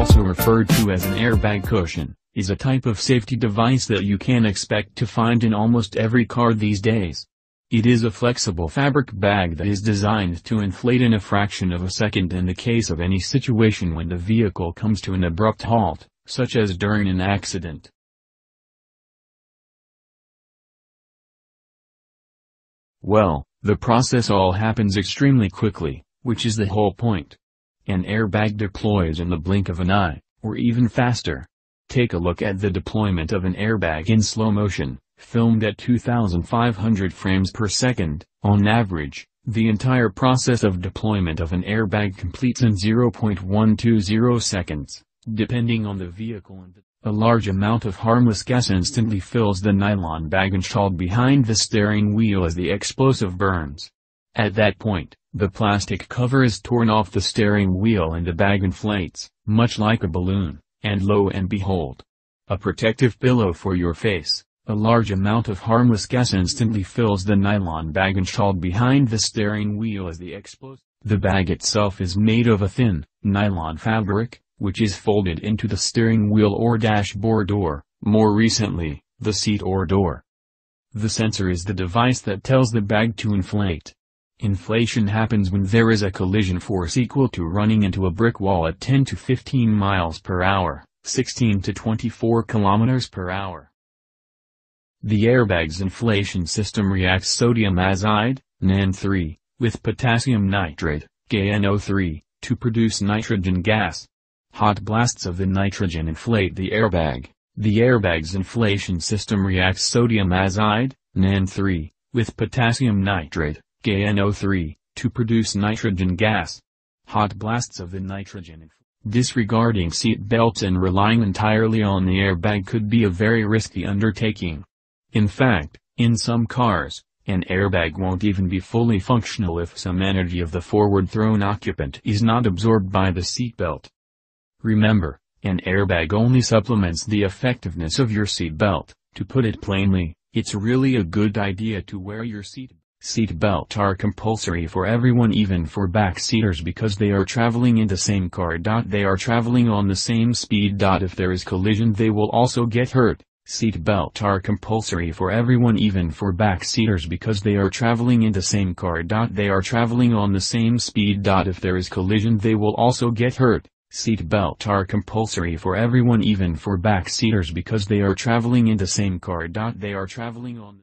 also referred to as an airbag cushion, is a type of safety device that you can expect to find in almost every car these days. It is a flexible fabric bag that is designed to inflate in a fraction of a second in the case of any situation when the vehicle comes to an abrupt halt, such as during an accident. Well, the process all happens extremely quickly, which is the whole point. An airbag deploys in the blink of an eye, or even faster. Take a look at the deployment of an airbag in slow motion, filmed at 2,500 frames per second. On average, the entire process of deployment of an airbag completes in 0.120 seconds, depending on the vehicle. A large amount of harmless gas instantly fills the nylon bag installed behind the steering wheel as the explosive burns. At that point, the plastic cover is torn off the steering wheel and the bag inflates, much like a balloon, and lo and behold, a protective pillow for your face. A large amount of harmless gas instantly fills the nylon bag installed behind the steering wheel as the explosive. The bag itself is made of a thin, nylon fabric, which is folded into the steering wheel or dashboard or, more recently, the seat or door. The sensor is the device that tells the bag to inflate. Inflation happens when there is a collision force equal to running into a brick wall at 10 to 15 miles per hour, 16 to 24 kilometers per hour. The airbag's inflation system reacts sodium azide, NaN3, with potassium nitrate, KNO3, to produce nitrogen gas. Hot blasts of the nitrogen inflate the airbag. The airbag's inflation system reacts sodium azide, NaN3, with potassium nitrate, KNO3, to produce nitrogen gas. Hot blasts of the nitrogen inflate. Disregarding seat belts and relying entirely on the airbag could be a very risky undertaking. In fact, in some cars, an airbag won't even be fully functional if some energy of the forward-thrown occupant is not absorbed by the seatbelt. Remember, an airbag only supplements the effectiveness of your seatbelt. To put it plainly, it's really a good idea to wear your seatbelt. Seatbelts are compulsory for everyone, even for backseaters, because they are traveling in the same car. They are traveling on the same speed. If there is collision, they will also get hurt. Seatbelts are compulsory for everyone, even for backseaters, because they are traveling in the same car. They are traveling on the same speed. If there is collision, they will also get hurt. Seatbelts are compulsory for everyone, even for backseaters, because they are traveling in the same car. They are traveling on